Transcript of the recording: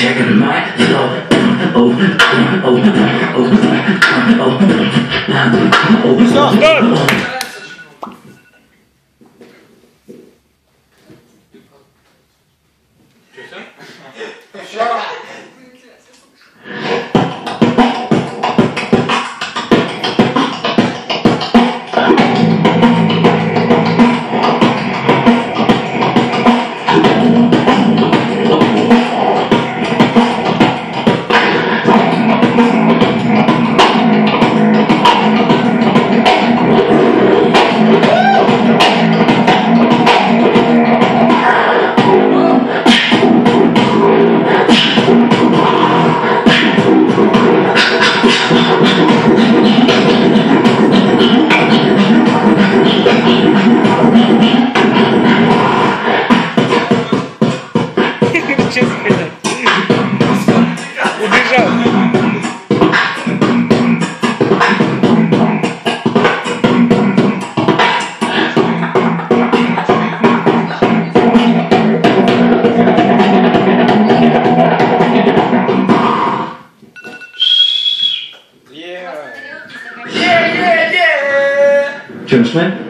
Check my flow. Oh. Gentlemen.